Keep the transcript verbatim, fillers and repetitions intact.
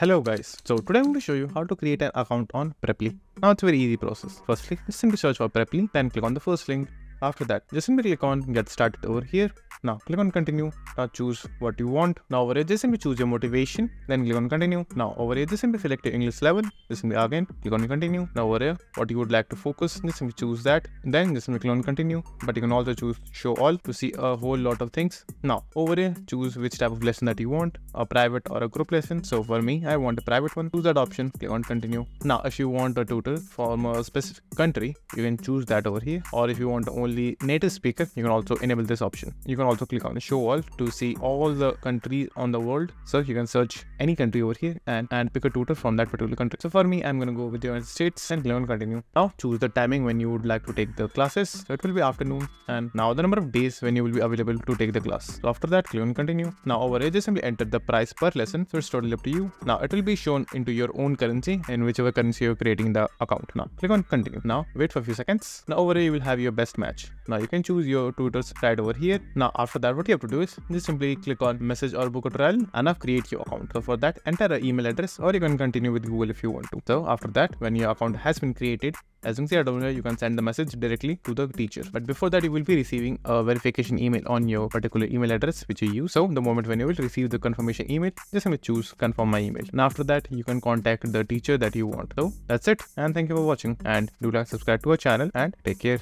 Hello guys, so today I'm going to show you how to create an account on Preply. Now it's a very easy process. Firstly, just simply search for Preply, then click on the first link. After that, just simply click on get started over here. Now click on continue. Now choose what you want. Now over here, just simply choose your motivation, then click on continue. Now over here, just simply select your English level. Just simply again click on continue. Now over here, what you would like to focus, just simply choose that. Then just simply click on continue. But you can also choose show all to see a whole lot of things. Now over here, choose which type of lesson that you want, a private or a group lesson. So for me, I want a private one. Choose that option. Click on continue. Now if you want a tutor from a specific country, you can choose that over here. Or if you want only native speaker, you can also enable this option. You can also click on show all to see all the countries on the world. So you can search any country over here and, and pick a tutor from that particular country. So for me, I'm going to go with the United States and click on continue. Now choose the timing when you would like to take the classes. So it will be afternoon, and now the number of days when you will be available to take the class. So after that, click on continue. Now over here, just simply enter the price per lesson. So it's totally up to you. Now it will be shown into your own currency, in whichever currency you're creating the account. Now click on continue. Now wait for a few seconds. Now over here, you will have your best match. Now you can choose your tutors right over here. Now after that, what you have to do is just simply click on message or book a trial and now create your account. So for that, enter an email address, or you can continue with Google if you want to. So after that, when your account has been created, as you can see right over here, you can send the message directly to the teacher. But before that, you will be receiving a verification email on your particular email address which you use. So the moment when you will receive the confirmation email, just simply choose confirm my email. And after that, you can contact the teacher that you want. So that's it, and thank you for watching, and do like, subscribe to our channel, and take care.